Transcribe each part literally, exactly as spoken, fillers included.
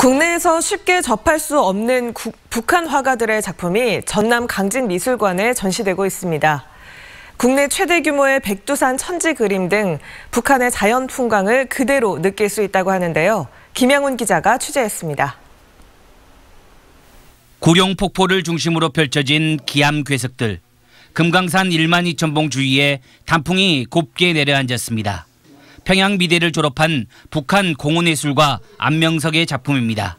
국내에서 쉽게 접할 수 없는 국, 북한 화가들의 작품이 전남 강진미술관에 전시되고 있습니다. 국내 최대 규모의 백두산 천지 그림 등 북한의 자연 풍광을 그대로 느낄 수 있다고 하는데요. 김양훈 기자가 취재했습니다. 고령 폭포를 중심으로 펼쳐진 기암 괴석들. 금강산 일만 이천 봉 주위에 단풍이 곱게 내려앉았습니다. 평양미대를 졸업한 북한 공훈예술가 안명석의 작품입니다.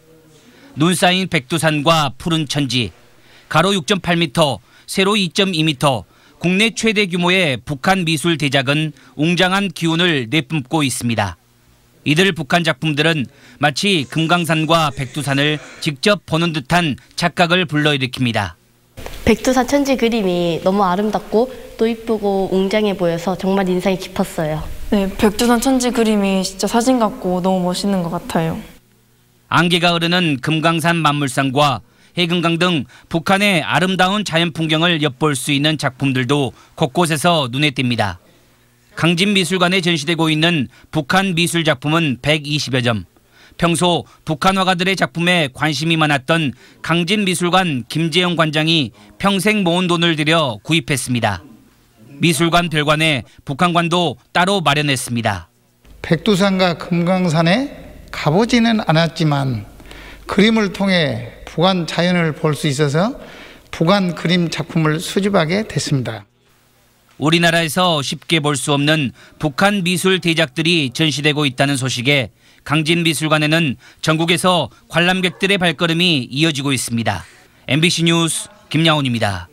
눈 쌓인 백두산과 푸른 천지, 가로 육 점 팔 미터, 세로 이 점 이 미터, 국내 최대 규모의 북한 미술 대작은 웅장한 기운을 내뿜고 있습니다. 이들 북한 작품들은 마치 금강산과 백두산을 직접 보는 듯한 착각을 불러일으킵니다. 백두산 천지 그림이 너무 아름답고 또 이쁘고 웅장해 보여서 정말 인상이 깊었어요. 네, 백두산 천지 그림이 진짜 사진 같고 너무 멋있는 것 같아요. 안개가 흐르는 금강산 만물상과 해금강 등 북한의 아름다운 자연 풍경을 엿볼 수 있는 작품들도 곳곳에서 눈에 띕니다. 강진미술관에 전시되고 있는 북한 미술 작품은 백이십여 점. 평소 북한 화가들의 작품에 관심이 많았던 강진미술관 김재영 관장이 평생 모은 돈을 들여 구입했습니다. 미술관 별관에 북한관도 따로 마련했습니다. 백두산과 금강산에 가보지는 않았지만 그림을 통해 북한 자연을 볼 수 있어서 북한 그림 작품을 수집하게 됐습니다. 우리나라에서 쉽게 볼 수 없는 북한 미술 대작들이 전시되고 있다는 소식에 강진미술관에는 전국에서 관람객들의 발걸음이 이어지고 있습니다. 엠비씨 뉴스 김양훈입니다.